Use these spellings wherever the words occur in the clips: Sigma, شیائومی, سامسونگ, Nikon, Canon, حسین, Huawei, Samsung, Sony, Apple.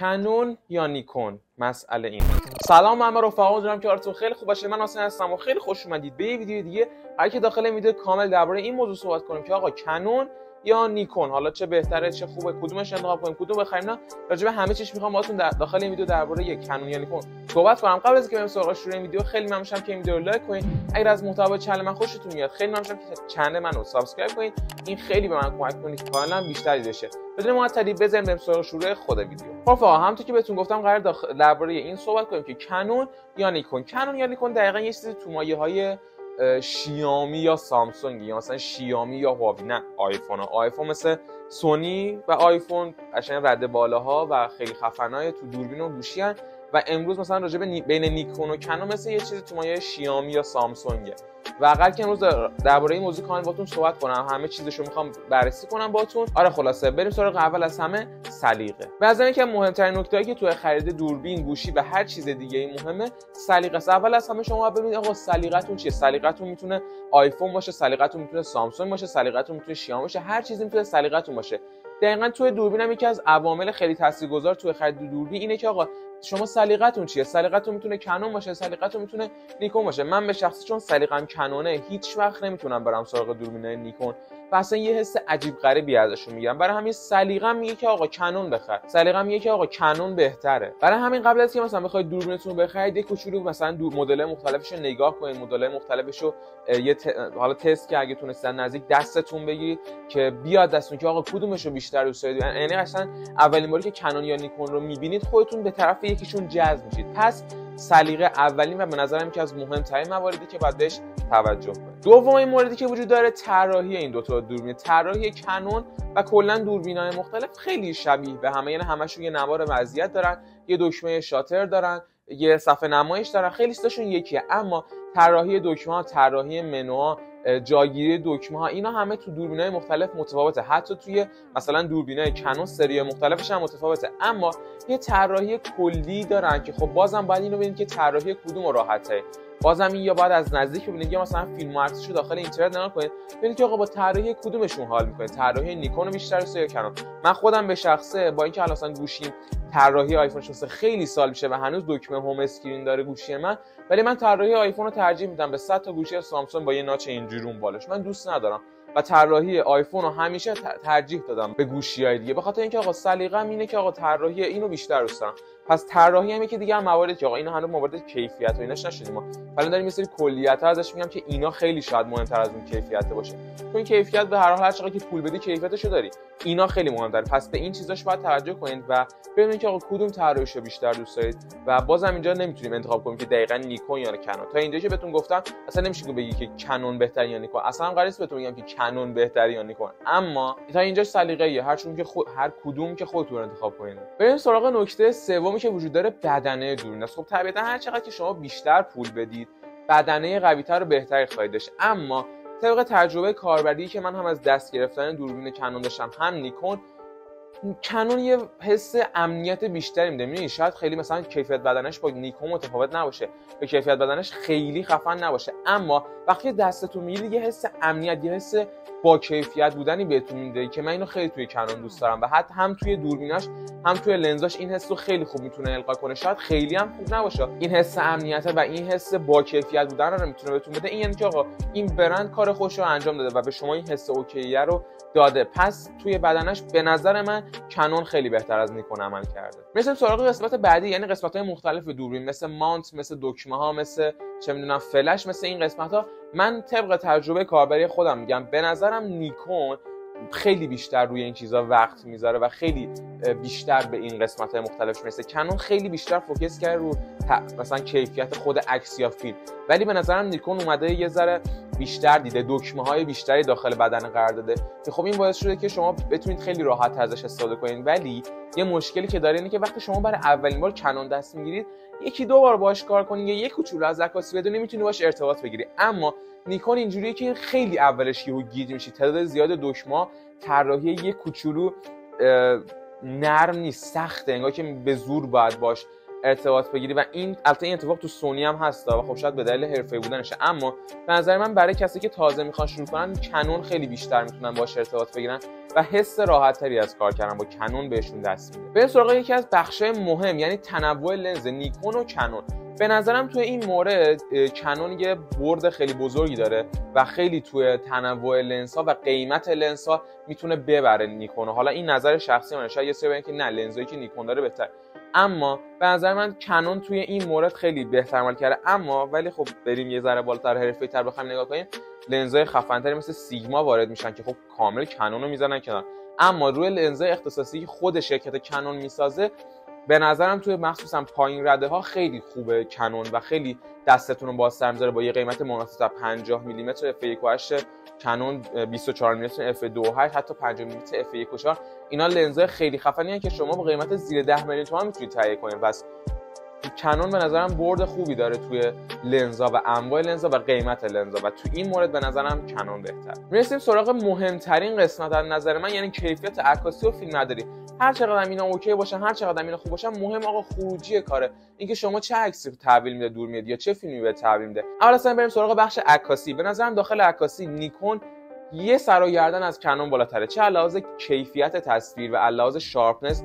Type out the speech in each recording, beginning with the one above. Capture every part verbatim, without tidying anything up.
کنون یا نیکون، مسئله این. سلام همه رفقا، امیدوارم که حالتون خیلی خوب باشه. من حسین هستم و خیلی خوش اومدید به این ویدیو دیگه. هر که داخل ویدیو کامل درباره این موضوع صحبت کنیم که آقا کنون یا نیکون، حالا چه بهتره، چه خوبه، کدومش انتخاب کنیم، کدوم بخریم، نه راجع به همه چیز میخوام باهاتون داخل این ویدیو درباره کنون یا نیکون صحبت کنم. قبل از اینکه بریم سراغ شروع این ویدیو، خیلی ممنون میشم که این ویدیو رو لایک کنید. اگر از محتوای چنل من خوشتون میاد، خیلی ممنون میشم که چنل منو سابسکرایب کنید. این خیلی به من کمک کنید که کانالم بیشتر بشه. بدون معطلی بزنیم بریم سراغ شروع خود ویدیو. رفقا همونطور که بهتون گفتم قرار درباره این صحبت کنیم که کنون یا نیکون. کنون یا نیکون دقیقاً یه چیزی تو مایه‌های شیائومی یا سامسونگ، یا مثلا شیائومی یا هواوی، نه آیفون ها. آیفون مثل سونی و آیفون قشنگ رده بالاها و خیلی خفنای تو دوربین و گوشی هن. و امروز مثلا راجع به نی... بین نیکون و کنون مثل یه چیزی تو مایه شیائومی یا سامسونگه و قرار که امروز درباره این موضوع کامل باهاتون صحبت کنم، همه چیزشو میخوام بررسی کنم باهاتون. آره خلاصه بریم سراغ اول از همه سلیقه. به نظر من که مهمترین نکته‌ای که تو خرید دوربین، گوشی و هر چیز دیگه مهمه سلیقه است. اول از همه شما ببینید آقا سلیقتون چیه. سلیقتون میتونه آیفون باشه، سلیقتون میتونه سامسونگ باشه، سلیقتون میتونه شیائومی باشه، هر چیزی میتونه سلیقتون باشه. دقیقاً تو دوربین هم یکی از عوامل خیلی تاثیرگذار تو خرید دوربین اینه که آقا شما سلیقتون چیه؟ سلیقتون میتونه کنون باشه، سلیقتون میتونه نیکون باشه. من به شخصه چون سلیقم کنونه، هیچ وقت نمیتونم برم سراغ دوربینای نیکون و اصلا یه حس عجیب غریبی ازشون میگیرم. برای همین سلیقم میگه که آقا کنون بخر، سلیقم میگه که آقا کنون بهتره. برای همین قبل از که مثلا بخواید دوربینتون رو بخرید، یه کوچولو مثلا دو مدل مختلفش رو نگاه کنید، مدل مختلفش رو یه ت... حالا تست که اگه تونستن نزدیک دستتون بگیرید که بیاد دستون که آقا کدومش رو بیشتر دوست دارید. یعنی اصلا اولین باری که کنون یا نیکون رو میبینید خودتون به طرف یکیشون جذب میشید. پس سلیقه اولین و به نظرم که از مهمترین مواردی که باید بهش توجه کنید. دومین موردی که وجود داره طراحی این دو تا دوربین. طراحی کنون و کلا دوربین‌های مختلف خیلی شبیه به همه، یعنی همشون یه نوار وضعیت دارن، یه دکمه شاتر دارن، یه صفحه نمایش دارن، خیلی چیزاشون یکیه. اما طراحی دکمه‌ها، طراحی منوها، جاگیری دکمه ها، اینا همه تو دوربین های مختلف متفاوته. حتی توی مثلا دوربین های کنون سری مختلفش هم متفاوته، اما یه طراحی کلی دارن که خب بازم باید اینو ببینید که طراحی کدوم راحته. بازم این یا باید از نزدیک ببینید یا مثلا فیلم و عکسشو داخل اینترنت نگاه کنید ببینید که آقا با طراحی کدومشون حال میکنید. طراحی نیکون بیشتر یا کنون؟ من خودم به شخصه با اینکه الان گوشیم طراحی آیفون شانزده خیلی سال میشه و هنوز دکمه هوم اسکرین داره گوشی من، ولی من طراحی آیفون رو ترجیح میدم به صد تا گوشی سامسونگ با یه ناچ اینجورون بالاش. من دوست ندارم و طراحی آیفون رو همیشه ترجیح دادم به گوشی‌های دیگه، به خاطر اینکه آقا سلیقه‌م اینه که آقا طراحی اینو بیشتر دوست دارم. پس طراحی هم یکی دیگه از مواردی که آقا اینا هنوز موارد کیفیت و ایناش نشدیم ما، الان داریم یه سری کلیت‌ها ازش میگم که اینا خیلی شاید مهمتر از اون کیفیت باشه. چون کیفیت به هر حال هر چقدر که پول بدی کیفیتشو داری، اینا خیلی مهم‌تره. پس به این چیزاش باید توجه کنید و ببینید که آقا کدوم طراحیشو بیشتر دوست دارید و بازم اینجا نمیتونیم انتخاب کنیم که دقیقاً نیکون یا کنون. تا اینجایی که بهتون گفتم اصلا نمیشه بگی که کنون بهتر یا نیکون، اصلا قراره بهتون بگم که کنون بهتر یا نیکون، اما تا اینجا سلیقه‌ایه، هر چون که خود هر کدوم که خودتون انتخاب کنید. بریم سراغ نکته سومی که وجود داره، بدنه دوربین است. خب طبیعتاً هر چقدر که شما بیشتر پول بدید بدنه قوی‌تر و بهتری خواهید داشت، اما طبق تجربه کاربری که من هم از دست گرفتن دوربین کنون داشتم هم نیکون، کنون یه حس امنیت بیشتری میده. می‌بینید شاید خیلی مثلا کیفیت بدنش با نیکون متفاوت نباشه، به کیفیت بدنش خیلی خفن نباشه، اما وقتی دستتون میگیره یه حس امنیت، یه حس با کیفیت بودنی بهتون میده که من اینو خیلی توی کنون دوست دارم و حتی هم توی دوربیناش هم توی لنزاش این حسو خیلی خوب میتونه القا کنه. شاید خیلی هم خوب نباشه، این حس امنیت و این حس با کیفیت بودن رو میتونه بهتون بده. این یعنی که آقا این برند کار خوش رو انجام داده و به شما این حس اوکیه رو داده. پس توی بدنش به نظر من کنون خیلی بهتر از نیکون عمل کرده. مثلا سراغ قسمت بعدی، یعنی قسمت‌های مختلف دوربین مثل ماونت، مثل دکمه‌ها، مثل چه میدونم فلش، مثل این قسمت‌ها، من طبق تجربه کاربری خودم میگم به نظرم نیکون خیلی بیشتر روی این چیزا وقت میذاره و خیلی بیشتر به این قسمت‌های مختلفش میرسه. کنون خیلی بیشتر فوکس کرده رو مثلا کیفیت خود عکس یا فیلم، ولی به نظرم نیکون اومده یه ذره بیشتر دیده، دکمه‌های بیشتری داخل بدن قرار داده که خب این باعث شده که شما بتونید خیلی راحت ازش استفاده کنید. ولی یه مشکلی که داره اینه که وقتی شما برای اولین بار کنون دست میگیرید، یکی دو بار باهاش کار کنید یا یک کوچولو از عکاسی بدون نمیتونی باهاش ارتباط بگیری. اما نیکون اینجوریه که خیلی اولش یهو گیج میشی، تعداد زیاد دکمه، طراحی یه کوچولو نرم نیست، سخته، انگار که به زور باید باش ارتباط بگیری و این البته این اتفاق تو سونی هم هست و خب شاید به دلیل حرفه‌ای بودنشه، اما به نظر من برای کسی که تازه میخوان شروع کنن کنون خیلی بیشتر میتونن باهاش ارتباط بگیرن و حس راحت‌تری از کار کردن با کنون بهشون دست میده. بریم سراغ یکی از بخش‌های مهم، یعنی تنوع لنز نیکون و کنون. به نظرم توی این مورد کنون یه برد خیلی بزرگی داره و خیلی توی تنوع لنزها و قیمت لنزها میتونه ببره نیکون. حالا این نظر شخصی منه، شاید یه سری بگن که نه لنزایی که نیکون داره بهتره، اما به نظر من کنون توی این مورد خیلی بهتر عمل کرده. اما ولی خب بریم یه ذره بالاتر، حرفه‌ای‌تر بخوایم نگاه کنیم، لنزهای خفن‌تری مثل سیگما وارد میشن که خب کامل کنون رو میزنن کنار، اما روی لنزهای اختصاصی خود شرکت کنون میسازه به نظرم توی مخصوصا پایین رده ها خیلی خوبه کنون و خیلی دستتون رو بازتر میذاره با یه قیمت مناسب. پنجاه میلی متر اف یک و هشت کنون، بیست و چهار میلی متر اف دو و هشت، حتی پنجاه میلی متر اف یک و چهار، اینا لنزهای خیلی خفنی هستن که شما با قیمت زیر ده میلیون تومان میتونید تهیه کنید. پس کنون به نظرم برد خوبی داره توی لنزها و انواع لنزها و قیمت لنزها و تو این مورد به نظرم کنون بهتر. میرسیم سراغ مهمترین قسمت از نظر من، یعنی کیفیت عکاسی و فیلمبرداری. هر چقدر اینا اوکی باشن، هر چقدر اینا خوب باشن، مهم آقا خروجی کاره، اینکه شما چه عکسی تحویل میده دور میاد یا چه فیلمی به تحویل میده. اول اصلا بریم سراغ بخش عکاسی. به نظرم داخل عکاسی نیکون یه سر و گردن از کنون بالاتره، چه از لحاظ کیفیت تصویر و از لحاظ شارپنس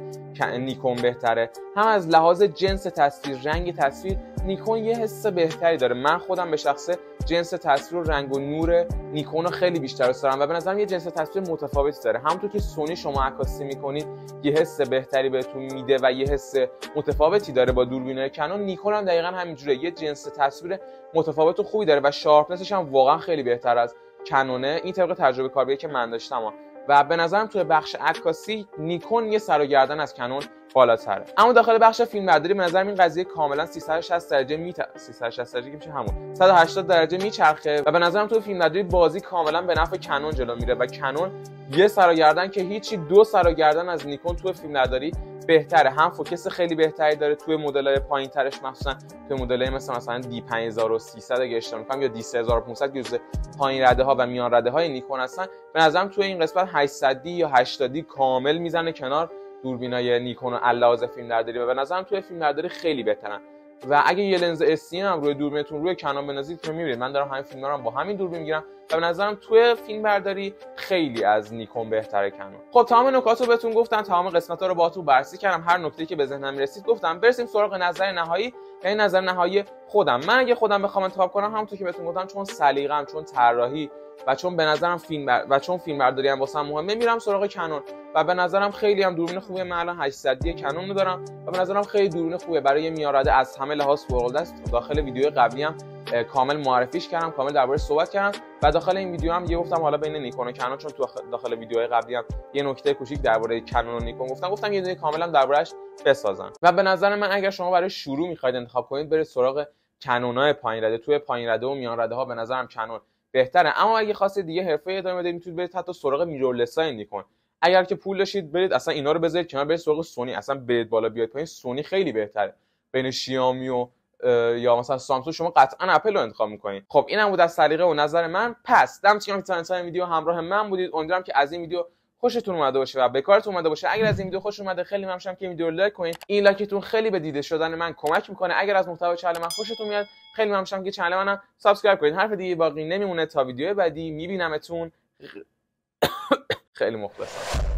نیکون بهتره، هم از لحاظ جنس تصویر، رنگ تصویر نیکون یه حس بهتری داره. من خودم به شخصه جنس تصویر و رنگ و نور نیکون رو خیلی بیشتر دوست دارم و به نظرم یه جنس تصویر متفاوتی داره. همونطور که سونی شما عکاسی میکنید یه حس بهتری بهتون میده و یه حس متفاوتی داره با دوربینای کنون، نیکون هم دقیقاً همینجوره، یه جنس تصویر متفاوت و خوبی داره و شارپنسش هم واقعا خیلی بهتر از کنونه، این طبق تجربه کاربری که من داشتم و به نظرم توی بخش عکاسی نیکون یه سر و گردن از کنون بالاتره. اما داخل بخش فیلمبرداری به نظرم این قضیه کاملا سیصد و شصت درجه می ت... سیصد و شصت درجه که میشه همون صد و هشتاد درجه میچرخه و به نظرم توی فیلمبرداری بازی کاملا به نفع کنون جلو میره و کنون یه سر و گردن که هیچی، دو سر و گردن از نیکون توی فیلمبرداری بهتره. هم فوکس خیلی بهتری داره توی مدل‌های پایین‌ترش، مخصوصا توی مدل‌های مثل مثلا دی پنج هزار و سیصد اگه اشتباه نکنم یا دی سه هزار و پانصد که جزء پایین رده‌ها و میان رده‌های نیکون هستن، به نظرم توی این قسمت هشتصدی یا هشتادی کامل میزنه کنار دوربینای نیکون و علاوه فیلمبرداری و به نظرم توی فیلمبرداری خیلی بهترن. و اگه یه لنز اس هم روی دوربینتون روی کنون بنازید که می‌بینید من دارم همین فیلم‌ها رو هم با همین دوربین می‌گیرم و به نظرم توی فیلمبرداری خیلی از نیکون بهتره کنون. خب تمام نکات رو بهتون گفتم، تمام قسمت‌ها رو باهاتون بررسی کردم، هر نکته‌ای که به ذهنم رسید گفتم. برسیم سراغ نظر نهایی، یعنی نظر نهایی خودم. من اگه خودم بخوام انتخاب کنم، همونطور که بهتون گفتم چون سلیقه‌ام، چون طراحی و چون به نظرم فیلم بر... و چون فیلمبرداری هم واسم مهمه، میرم سراغ کنون و به نظرم خیلی هم دوربین خوبه. من الان هشتصدی کنون رو دارم و به نظرم خیلی دوربین خوبه برای میان رده، از همه لحاظ فوق العاده است. داخل ویدیو قبلی هم کامل معرفیش کردم، کامل درباره‌اش صحبت کردم و داخل این ویدیو هم یه گفتم حالا بین نیکون و کنون، چون تو داخل ویدیوهای قبلی هم یه نکته کوچیک درباره کنون و نیکون گفتم، گفتم یه دونه کاملا درباره‌اش بسازم و به نظر من اگر شما برای شروع می‌خواید انتخاب کنید، برید سراغ کنونای پایین رده. توی پایین رده و میان رده ها به نظرم کنون بهتره، اما اگه خواستید دیگه حرفه ادامه بدید میتونید برید حتی سراغ میرورلس های نیکون. اگر که پول داشتید برید اصلا اینا رو بذارید کنار، برید سراغ سونی. اصلا برید بالا بیاید پایین، سونی خیلی بهتره. بین شیائومی و یا مثلا سامسونگ شما قطعا اپل رو انتخاب میکنید. خب اینم بود از سلیقه و نظر من. پس دمتون گرم که تا انتهای ویدیو همراه من بودید. امیدوارم که از این ویدیو خوشتون اومده باشه و به کارتون اومده باشه. اگر از این ویدیو خوش اومده، خیلی ممنون میشم که ویدیو رو لایک کنید. این لایکتون خیلی به دیده شدن من کمک میکنه. اگر از محتوای چنل من خوشتون میاد، خیلی ممنون میشم که چنل منم سابسکرایب کنید. حرف دیگه باقی نمیمونه، تا ویدیو بعدی میبینمتون. خیلی مخلصم.